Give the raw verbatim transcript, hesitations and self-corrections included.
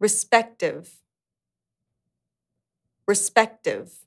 respective, respective.